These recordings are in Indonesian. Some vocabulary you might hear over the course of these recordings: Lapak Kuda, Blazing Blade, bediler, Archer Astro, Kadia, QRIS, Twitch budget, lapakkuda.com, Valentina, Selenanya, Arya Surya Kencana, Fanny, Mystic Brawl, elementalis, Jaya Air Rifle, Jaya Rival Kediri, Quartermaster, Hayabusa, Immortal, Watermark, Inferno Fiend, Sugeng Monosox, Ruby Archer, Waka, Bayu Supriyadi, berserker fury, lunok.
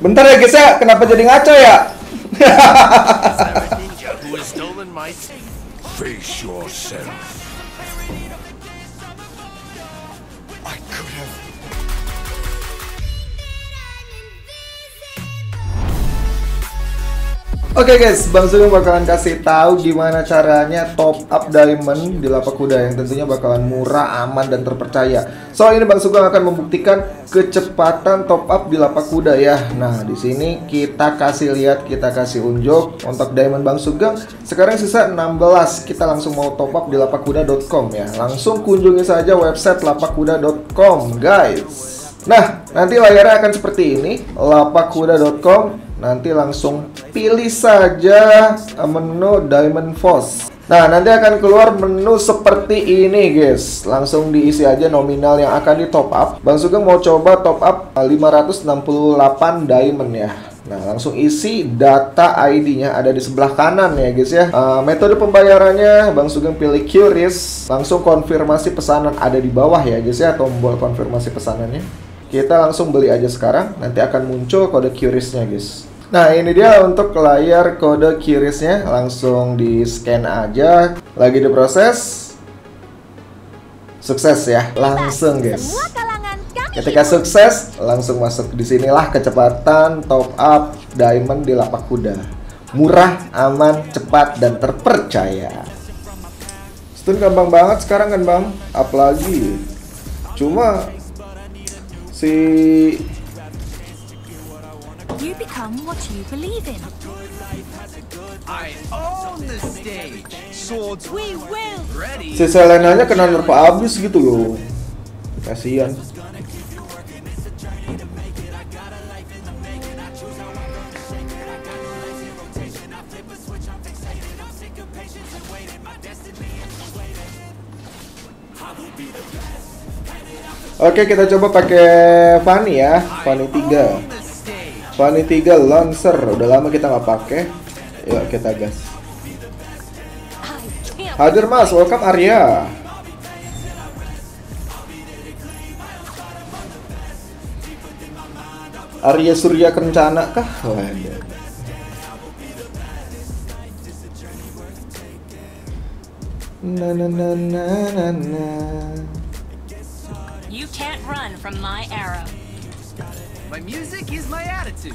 Bentar ya guys ya, kenapa jadi ngaco ya? Oke guys, Bang Sulung bakalan kasih tahu gimana caranya top up diamond di Lapak Kuda yang tentunya bakalan murah, aman, dan terpercaya. Soal ini Bang Sugeng akan membuktikan kecepatan top up di Lapak Kuda ya. Nah, di sini kita kasih lihat, kita kasih unjuk untuk diamond Bang Sugeng. Sekarang sisa 16. Kita langsung mau top up di lapakkuda.com ya. Langsung kunjungi saja website lapakkuda.com, guys. Nah, nanti layarnya akan seperti ini, lapakkuda.com. Nanti langsung pilih saja menu Diamond Force. Nah, nanti akan keluar menu seperti ini, guys. Langsung diisi aja nominal yang akan di top up. Bang Sugeng mau coba top up 568 diamond ya. Nah, langsung isi data ID-nya ada di sebelah kanan ya, guys ya. Metode pembayarannya, Bang Sugeng pilih QRIS. Langsung konfirmasi pesanan ada di bawah ya, guys ya. Tombol konfirmasi pesanannya. Kita langsung beli aja sekarang. Nanti akan muncul kode QRIS-nya, guys. Nah, ini dia untuk layar kode QRIS-nya. Langsung di-scan aja. Lagi diproses. Sukses ya. Langsung, guys. Ketika sukses, langsung masuk. Disinilah kecepatan top up diamond di Lapak Kuda. Murah, aman, cepat, dan terpercaya. Stun gampang banget sekarang kan, Bang? Apalagi. Cuma si you become what you believe in. I own the stage. Swords we will. Si Selenanya kena nerf abis gitu loh. Kasihan. Oke, kita coba pakai Fanny ya. Fanny 3. Fanny 3 Lancer, udah lama kita nggak pakai. Yuk kita gas. Hadir Mas, welcome Arya. Arya Surya Kencana kah? Waduh. Na na na na na. You can't run from my arrow. My music is my attitude.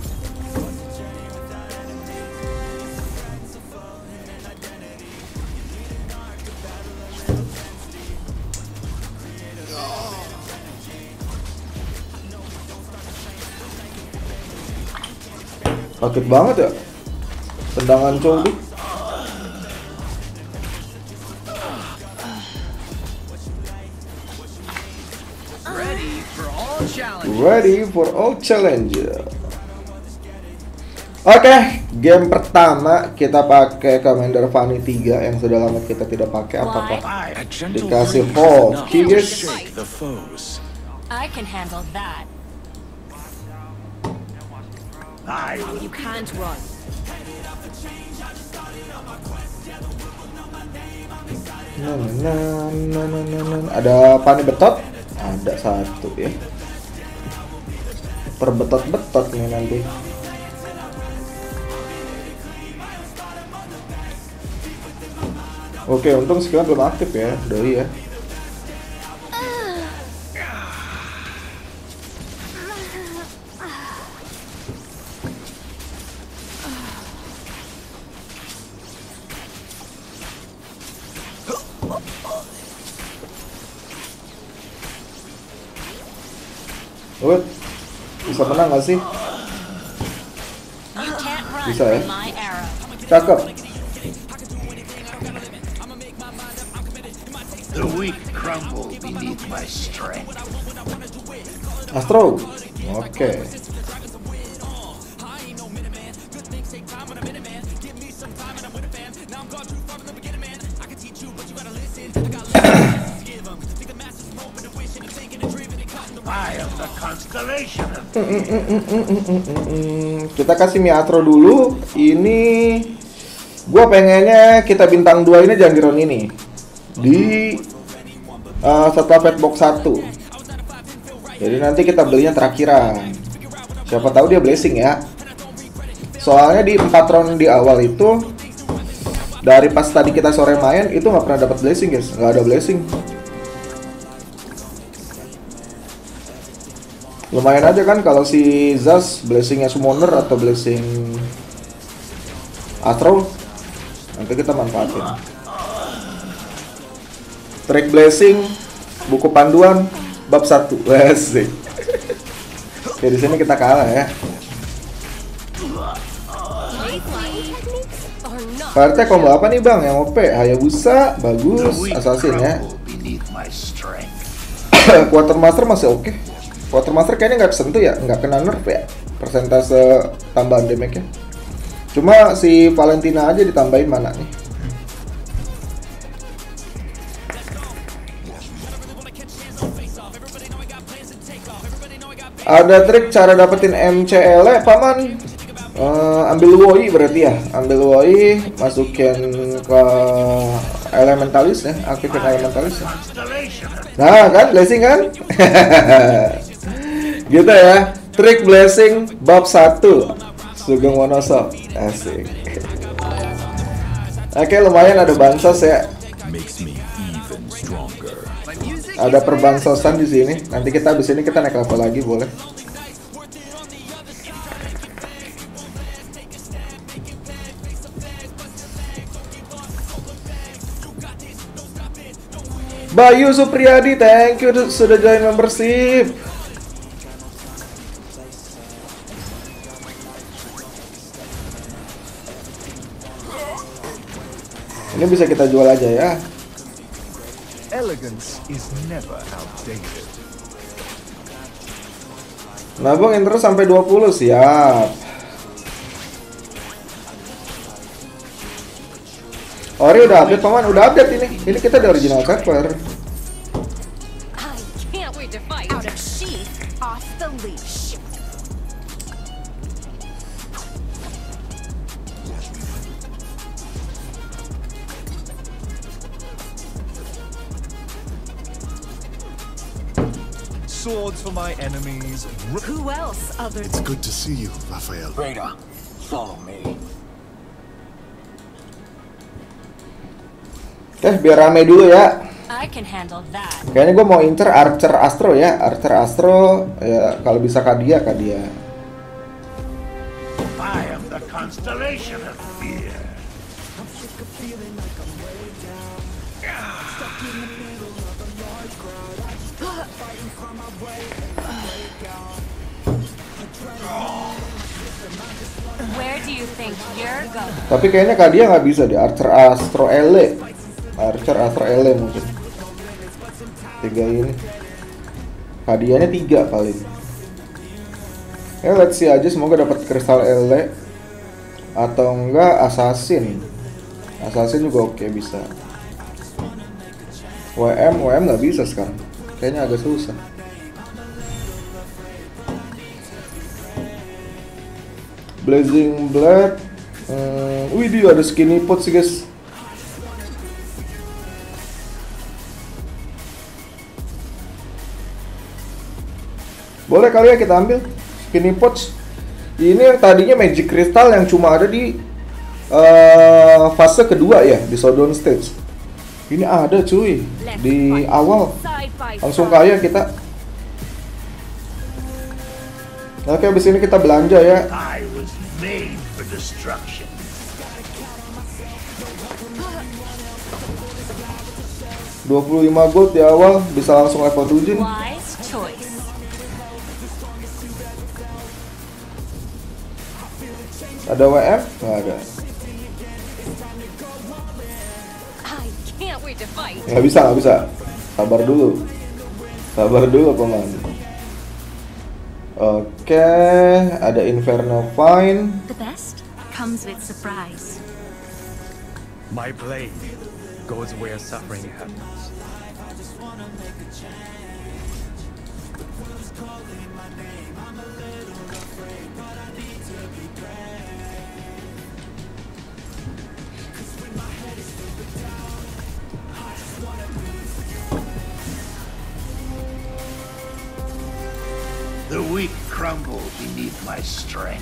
Sakit banget ya tendangan cowok. Ready for all challenges. Oke, game pertama kita pakai Commander Fanny 3 yang sudah lama kita tidak pakai. Apakah dikasih hold? Kiss. I can handle that. You can't run. Ada Fanny betot? Ada satu ya. Perbetot-betot nih nanti. Oke, untung skill belum aktif ya, doi ya. Oke. Bisa menang gak sih? Bisa ya? Cakep. Astro. Oke. Kita kasih Miatro dulu. Ini gua pengennya kita bintang 2 ini jangan di round ini. Di setelah pet box 1. Jadi nanti kita belinya terakhiran. Siapa tahu dia blessing ya. Soalnya di 4 round di awal itu, dari pas tadi kita sore main, itu nggak pernah dapat blessing guys. Nggak ada blessing. Lumayan aja kan kalau si Zaz blessingnya summoner atau blessing Astro. Nanti kita manfaatin. Track blessing, buku panduan, bab 1. Wes. Ya di sini kita kalah ya. Partai combo apa nih bang yang OP? Hayabusa, bagus, assassin ya. Quartermaster masih oke. Watermark kayaknya nggak sentuh ya, nggak kena nerf ya, persentase tambahan damage-nya. Cuma si Valentina aja ditambahin mana nih. Ada trik cara dapetin MCL-nya, paman. Ambil woi berarti ya, ambil woi, masukin ke elementalis ya, aktifin elementalis ya. Nah kan, blessing kan? Gitu ya, trik blessing bab 1 Sugeng Wonosob. Asik. Oke, lumayan ada bansos ya. Ada perbansosan di sini. Nanti kita habis ini kita naik level lagi boleh. Bayu Supriyadi, thank you sudah join membership. Ini bisa kita jual aja ya. Nabungin terus sampai 20, siap. Ori udah update paman, udah update ini. Ini kita di original cover. Swords for my enemies. Who else other? It's good to see you, Raphael. Raider, follow me. Biar rame dulu ya. Kayaknya gue mau incer Archer Astro ya. Archer Astro ya, kalau bisa Kadia, Kadia. I am the constellation of fear. Where do you think you're going? Tapi kayaknya Kadia nggak bisa di Archer Astro L. Archer Astro L mungkin. 3 ini. Hadiahnya 3 paling. Ya let's see aja, semoga dapat kristal L atau enggak assassin. Assassin juga oke bisa. WM nggak bisa sekarang. Kayaknya agak susah. Blazing Blade. Wih dia ada skinny pot sih guys. Boleh kali ya kita ambil skinny pots. Ini yang tadinya magic crystal yang cuma ada di fase kedua ya, di Southern Stage. Ini ada cuy di awal. Langsung kaya kita. Oke, abis ini kita belanja ya. $25 gold di awal, bisa langsung level 7 nih. Ada WF? Nggak ada. Nggak bisa. Sabar dulu pemain. Oke, ada Inferno Fiend. crumble beneath my strength.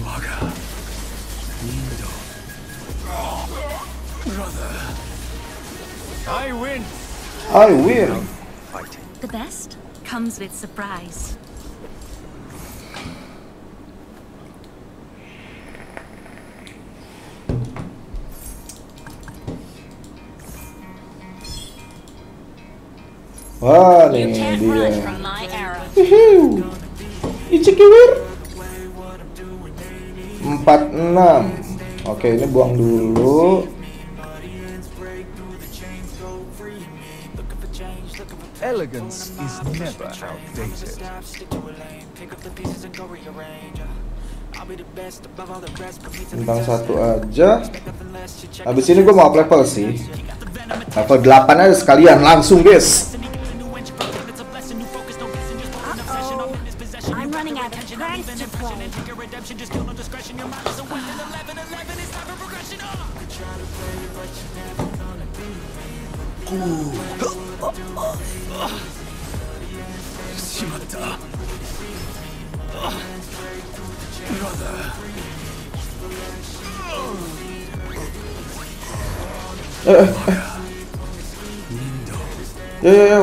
Waka, Nindo, brother, I win. I win. The best comes with surprise. Wah, ini dia. Hihiu. Icikir. 46. Oke, ini buang dulu. Elegance is never outdated. Bintang 1 aja. Habis ini gue mau up level sih. Level 8 aja sekalian langsung, guys.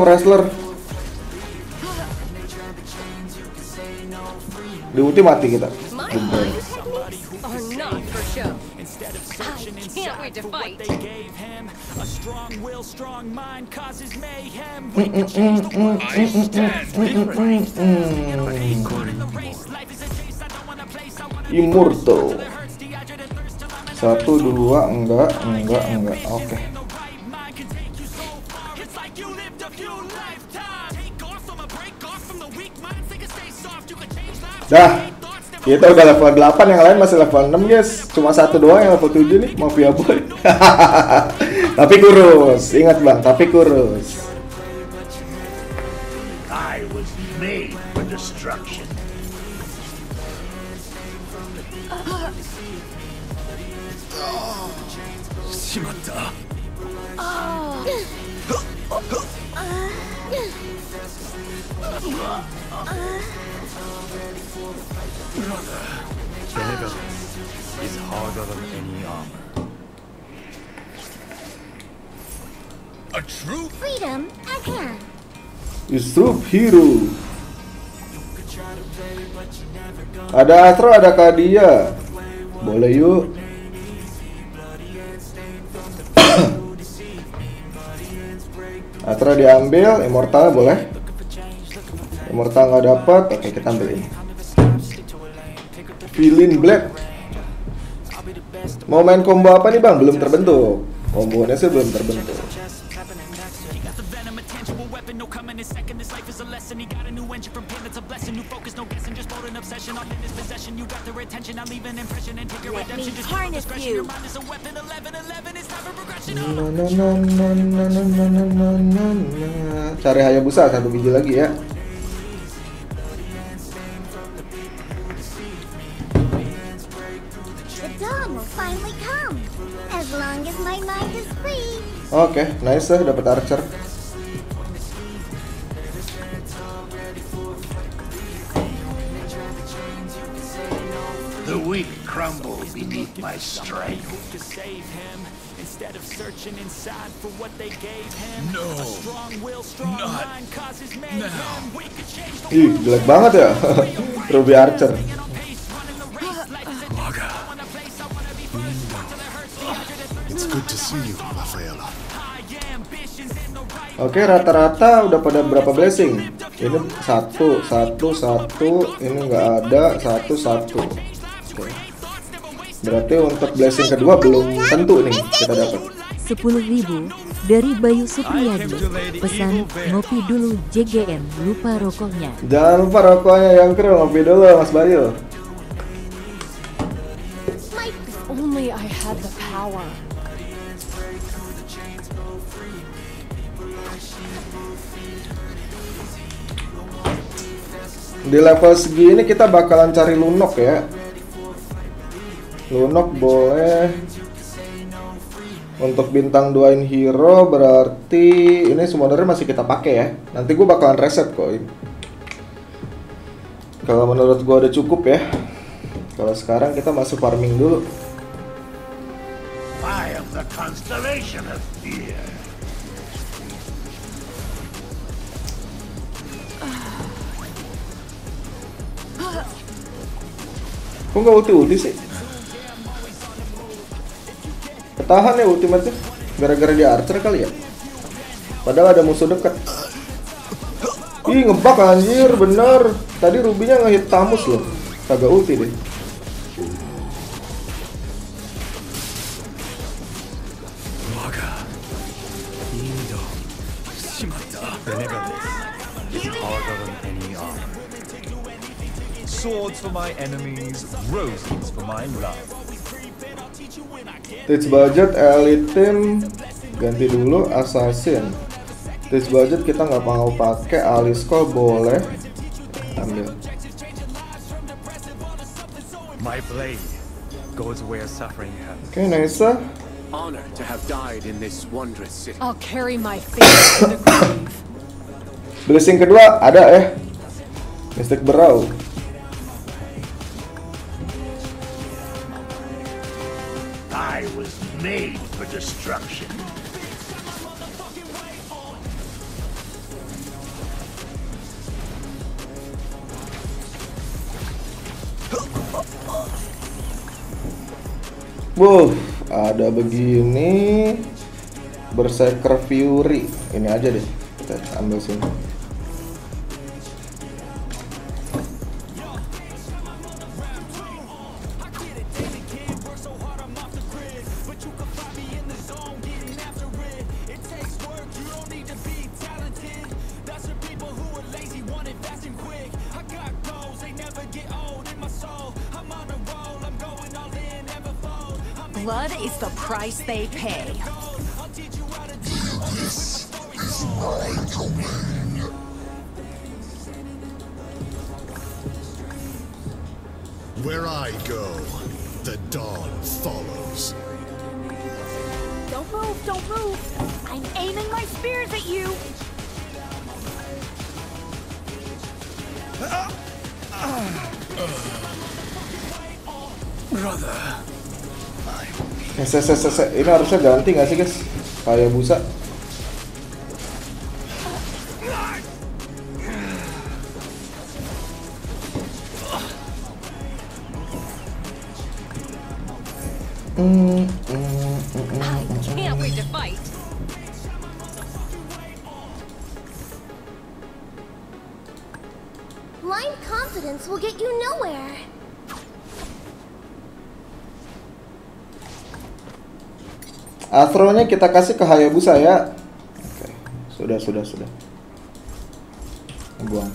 Wrestler di ulti mati kita. Immortal 1, 2, enggak. Oke. Dah, kita udah level 8, yang lain masih level 6, guys. Cuma satu doang yang level 7 nih, Mafia Boy. Tapi kurus, ingat bang, tapi kurus. I was made for destruction. Shimatta. Brother, elegance is harder than any armor. A true freedom at hand. Is true hero. Ada Astro, ada Kadia. Boleh yuk. Astro diambil, Immortal boleh. Immortal nggak dapat, oke kita ambil ini. Blazing Blade. Mau main combo apa nih bang? Belum terbentuk. Kombonya sih belum terbentuk. Cari Hayabusa, 1 biji lagi ya. Oke, nice, dapat Archer. The weak crumble beneath my strength. No, not. Ih, jelek banget ya, Ruby Archer. Oke, rata-rata udah pada berapa blessing? Ini 1, 1, 1, ini nggak ada, 1, 1. Oke. Berarti untuk blessing kedua belum tentu nih kita dapat. 10.000 dari Bayu Supriyadi. Pesan ngopi dulu JGM, lupa rokoknya. Jangan lupa rokoknya yang keren, ngopi dulu Mas Bayu. Only I had the power. Di level segini kita bakalan cari lunok ya. Lunok boleh. Untuk bintang 2 in hero berarti ini summonernya masih kita pakai ya. Nanti gue bakalan reset kok ini. Kalau menurut gue udah cukup ya. Kalau sekarang kita masuk farming dulu. Kok nggak ulti-ulti sih? Ketahan ya ultimate-nya? Gara-gara dia Archer kali ya? Padahal ada musuh dekat. Ih, ngebug anjir, bener. Tadi Ruby-nya ngehit Tamus loh. Kagak ulti deh. Swords for my enemies, roses for my love. Twitch budget, elite team. Ganti dulu, assassin. Twitch budget kita nggak mau pakai, Alisco boleh. Ambil. My blade goes where suffering happens. Okay, nice. Honor to have died in this wondrous city. I'll carry my faith in the grave. Blessing kedua ada ya. Mystic Brawl. I was made for destruction. Wow, ada begini. Berserker fury. Ini aja deh. Kita ambil sini. Blood is the price they pay. This is my domain. Where I go, the dawn follows. Don't move, don't move. I'm aiming my spears at you. Brother. Ini harusnya ganti nggak sih guys? Hayabusa. Blind confidence will get you nowhere. Astronya kita kasih ke Hayabusa ya. Oke, sudah. Buang.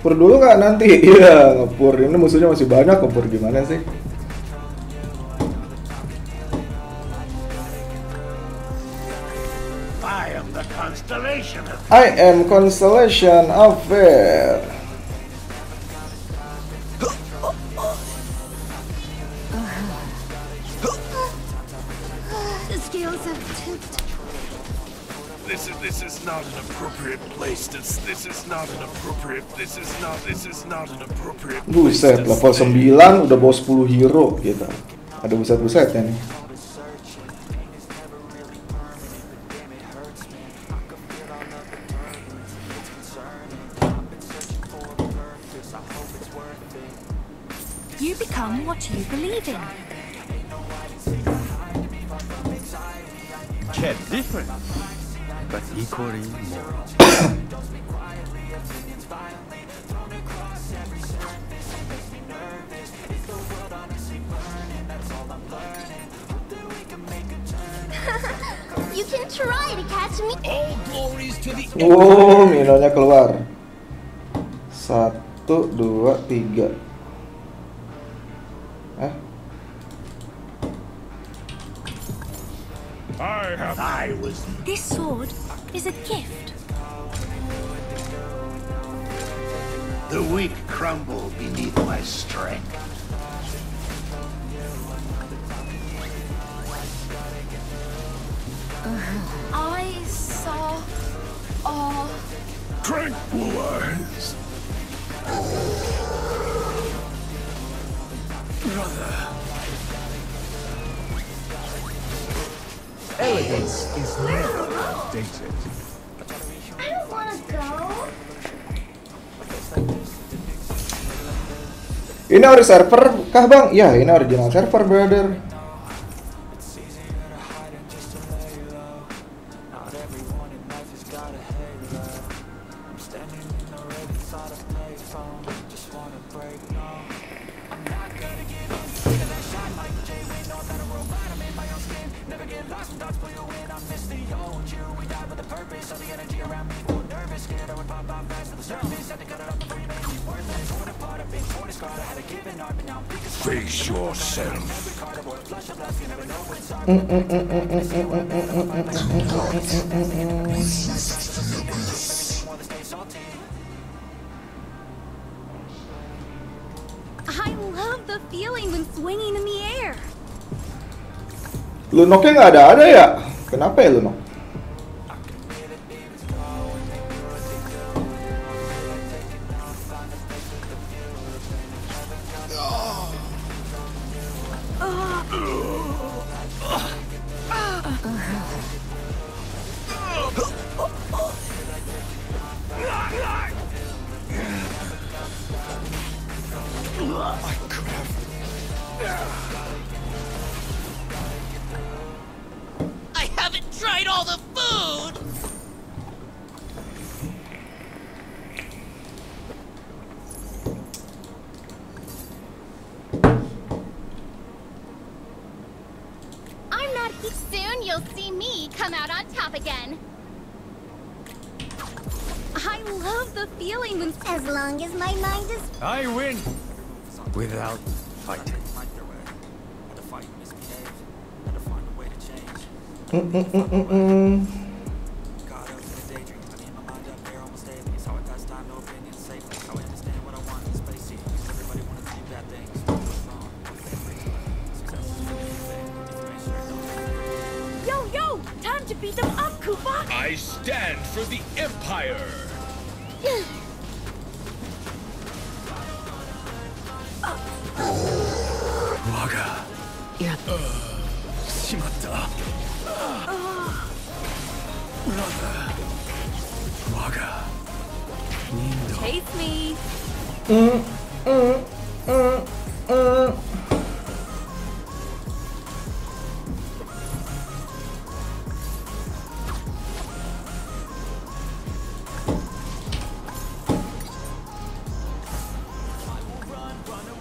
Pur dulu nggak nanti? Iya, ngepur. Ini musuhnya masih banyak, ngepur gimana sih? I am constellation of fair. This is not an appropriate place. Buset, level 9 udah bawa 10 hero gitu. Ada buset-busetnya nih. You become what you believe in. Get different, but equally moral. You can try to catch me. All glories to the. Oh, Minonya keluar. 1, 2, 3. This sword is a gift. The weak crumble beneath my strength. I saw all. Tranquilize. Brother. Elegance is never outdated. I don't want to go. Ini ori server kah bang? Ya, ini original server brother. Face yourself. I love the feeling when swinging in the air. Lunoknya nggak ada ya? Kenapa ya Lunok?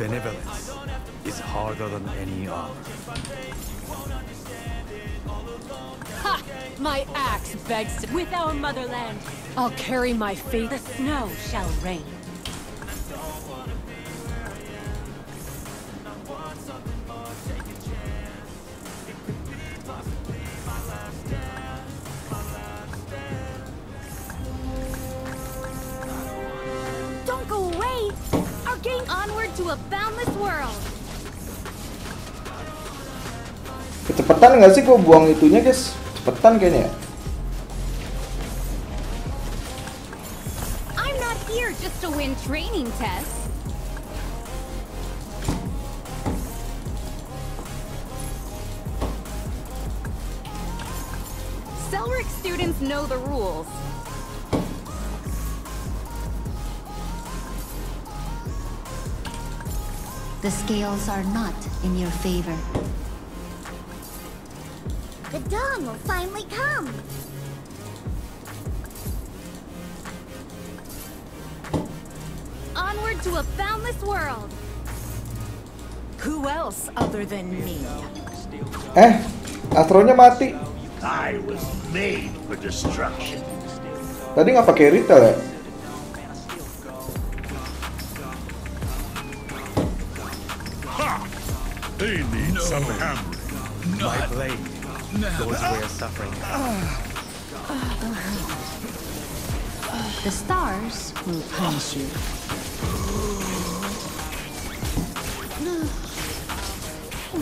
Benevolence is harder than any armor. Ha! My axe begs to... With our motherland, I'll carry my fate. The snow shall rain. Cepetan nggak sih gua buang itunya guys? Cepetan kayaknya. I'm not here just to win training test. Selric students know the rules. The scales are not in your favor. The dawn will finally come. Onward to a boundless world. Who else other than me? Astronya mati. I was made for destruction. Tadi nggak pakai retail ya? They need some hammering. My blade goes where suffering happens. The stars will punish you.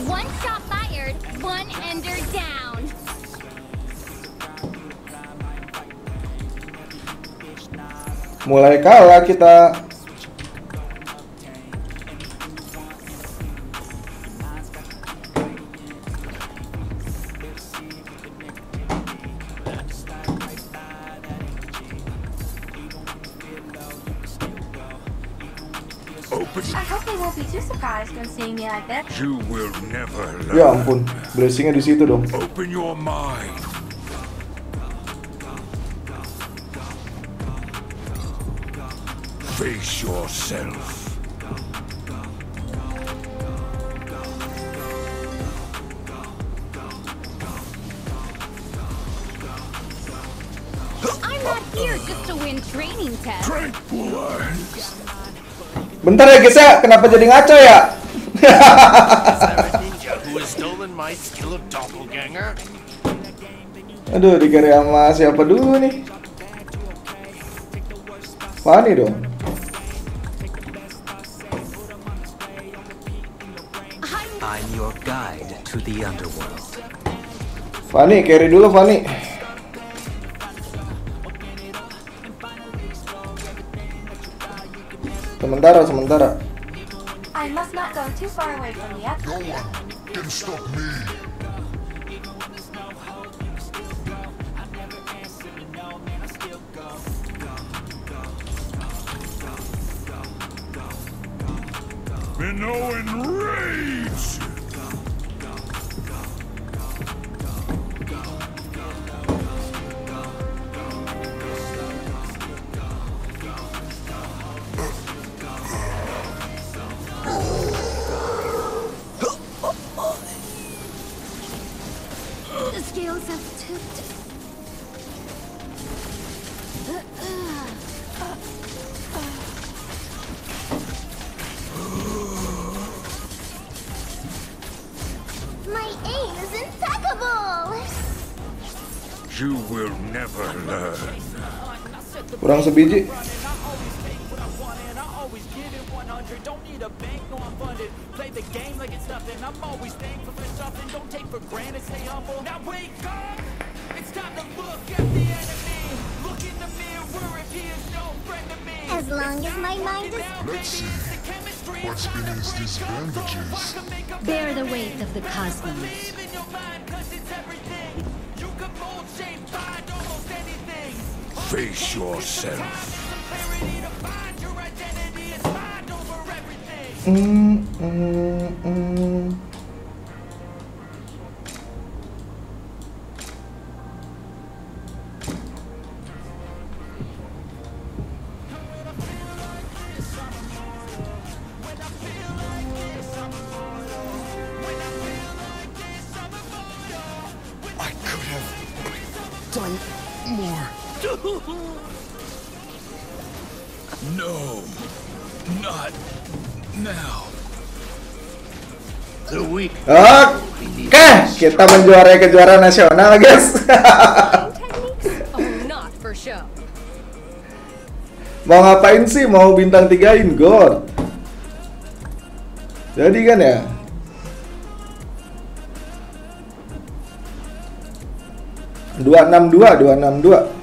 One shot fired, one ender down. Mulai kalah kita. Ya ampun, blessingnya di situ dong. Face yourself. I'm not here just to win training test. Bentar ya guys ya, kenapa jadi ngaco ya? Aduh, dikari sama siapa dulu nih? Fanny dong. Fanny, carry dulu Fanny. Sementara. I must not go too far away from the action. No one can stop me. Minnow enraged. Kurang sebiji. Face yourself. I could have done more. No, not now. Oke, kita menjuarai kejuaraan nasional, guys. Mau ngapain sih? Mau bintang 3-in gold. Jadi kan ya. Dua enam dua.